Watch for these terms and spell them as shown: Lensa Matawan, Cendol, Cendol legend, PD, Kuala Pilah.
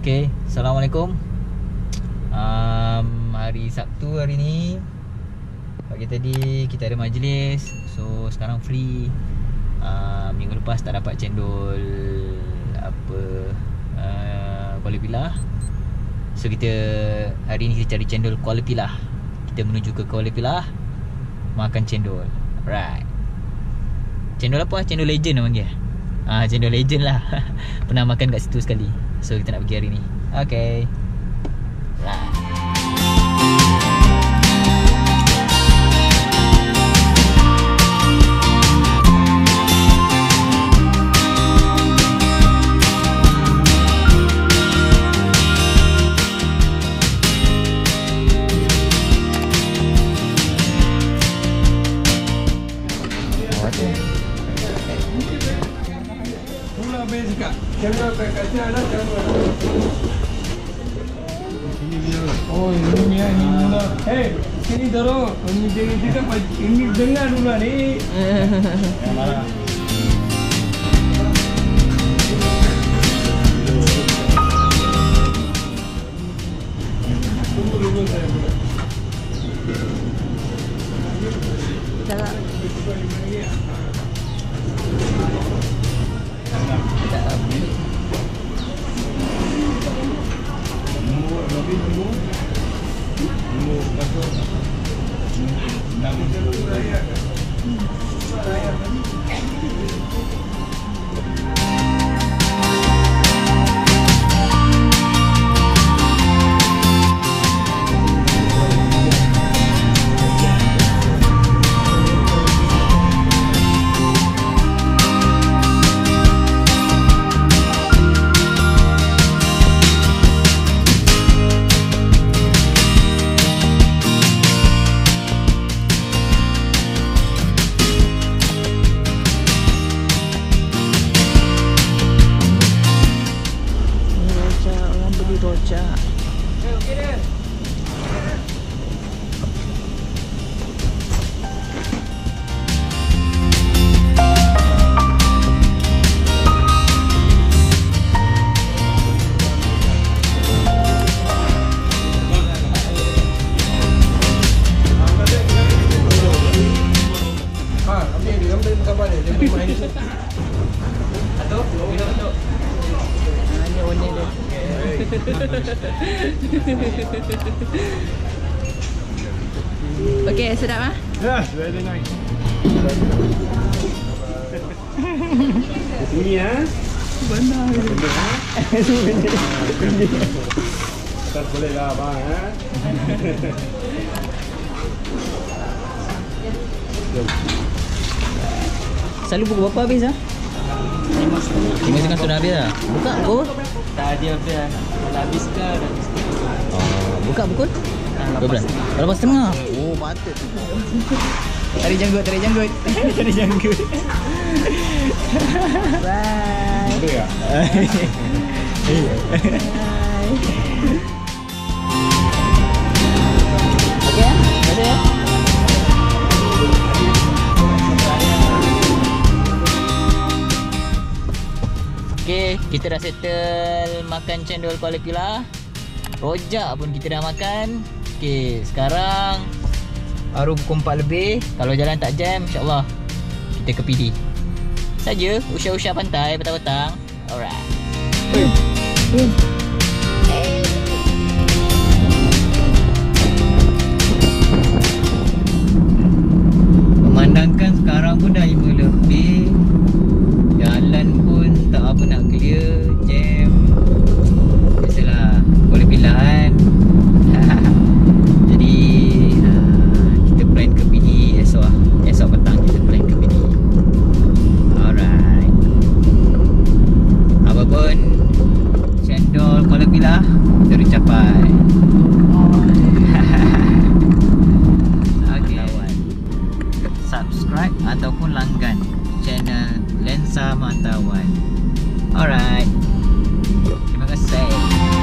Okay, Assalamualaikum. Hari Sabtu hari ni. Pagi tadi kita ada majlis. So sekarang free. Minggu lepas tak dapat cendol Kuala Pilah. So kita hari ni kita cari cendol Kuala Pilah. Kita menuju ke Kuala Pilah makan cendol. Alright. Cendol apa? Cendol legend nama dia. Cendol legend lah. Pernah makan kat situ sekali. So kita nak pergi hari ni. Okay. Right. Camera kat kaca ada camera. Ini dia. Oh, ini dia ni mula. Hey, sini dorong. Ini dia kita ini dengar dulu ni. Ya marah. Tunggu dulu saya. Jalan. Okay, sedap ah? Yeah, very nice. Ini ya. Benar. Tak boleh lah bang eh. Selalu pukul berapa habis ah? 5:30 sudah habis dah. Buka pukul? Tadi habis ah. Habis ke? Buka pukul? 12. Lepas setengah. Oh, patut. Tarik janggut. Bye. Boleh tak? Bye. Okay, boleh ya? Okay, kita dah settle makan cendol Kuala Pilah. Rojak pun kita dah makan. Okay, sekarang baru pukul 4 lebih. Kalau jalan tak jam, insyaAllah kita ke PD saja. Usha-usha pantai, petang-petang. Alright. Memandangkan sekarang pun dah 5 lebih. Jalan pun tak apa nak clear. Jam biasalah Kuala Pilah kan. Jadi kita plan ke PD esok lah. Esok petang kita plan ke PD. Alright. Apa pun cendol Kuala Pilah terus capai. Okay. Subscribe ataupun langgan channel Lensa Matawan. Alright. Terima kasih.